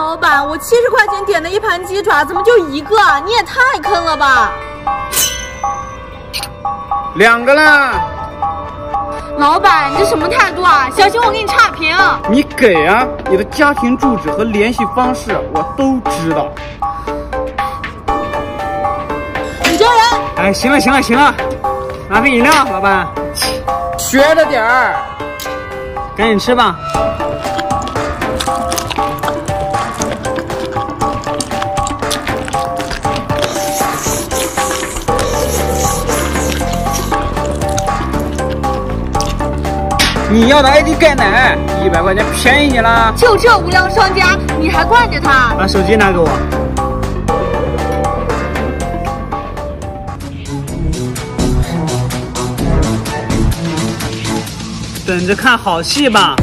老板，我70块钱点的一盘鸡爪，怎么就一个？你也太坑了吧！两个啦。老板，你这什么态度啊？小心我给你差评！你给啊！你的家庭住址和联系方式我都知道。你这人！哎，行了行了行了，拿杯饮料，老板。学着点儿。赶紧吃吧。 你要的 AD 钙奶，100块钱便宜你啦！就这无良商家，你还惯着他？把手机拿给我。等着看好戏吧。